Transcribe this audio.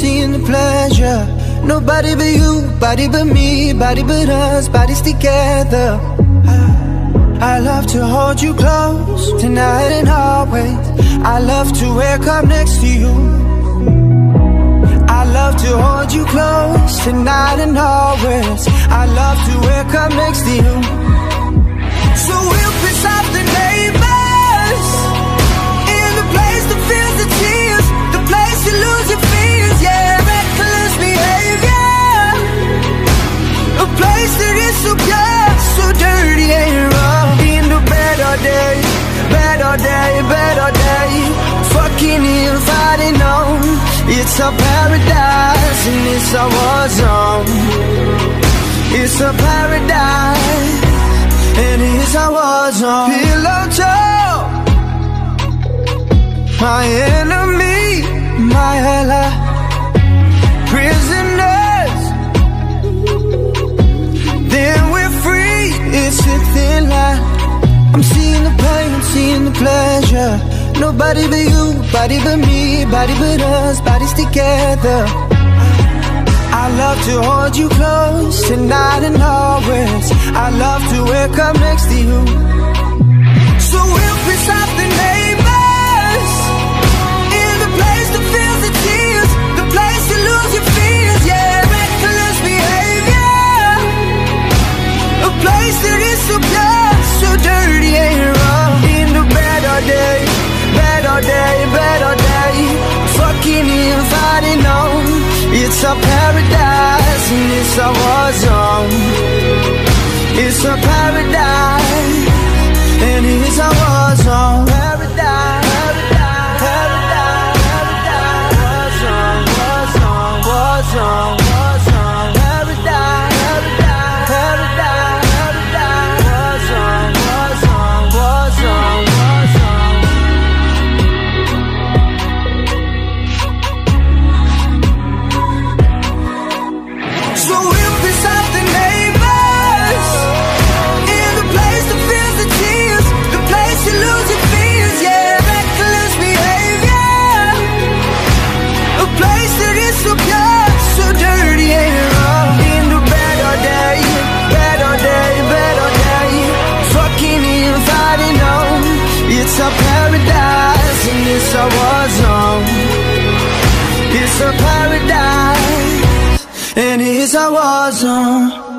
seeing the pleasure. Nobody but you, body but me, body but us, bodies together. I love to hold you close, tonight and always. I love to wake up next to you. I love to hold you close, tonight and always. I love to wake up next to you. So we'll piss off the neighbors, in the place that feels the tears, the place you lose your fears, yeah, reckless behavior, a place that is so pure, so dirty and wrong. In the better day, better day, better day, fucking here, fighting on. It's our paradise and it's our war zone. It's our paradise and it's our war zone. Pillow talk, my enemy, my ally. Prisoners, then we're free. It's a thin line. I'm seeing the pain, I'm seeing the pleasure. Nobody but you, body but me, body but us, bodies together. I love to hold you close, tonight and always. I love to wake up next to you. So we'll piss off the neighbors, in the place that feels the tears, the place you lose your fears, yeah, reckless behavior, a place that is so pure, so dirty and wrong. In the better day, better day, better day, fucking here, fighting on. It's our paradise and it's our war zone. It's our paradise and it's our war zone. Paradise, paradise, paradise, paradise, war zone, war zone, war zone, war zone. Paradise, paradise, paradise, paradise, war zone, war zone, war zone, war zone. So we'll piss off the neighbors, in the place that feels the tears, the place you lose your fears, yeah, reckless behavior, a place that is so pure, so dirty and wrong. In the better day, better day, better day, fucking here, fighting on. It's our paradise and it's our war zone. It's our paradise and it's our war zone.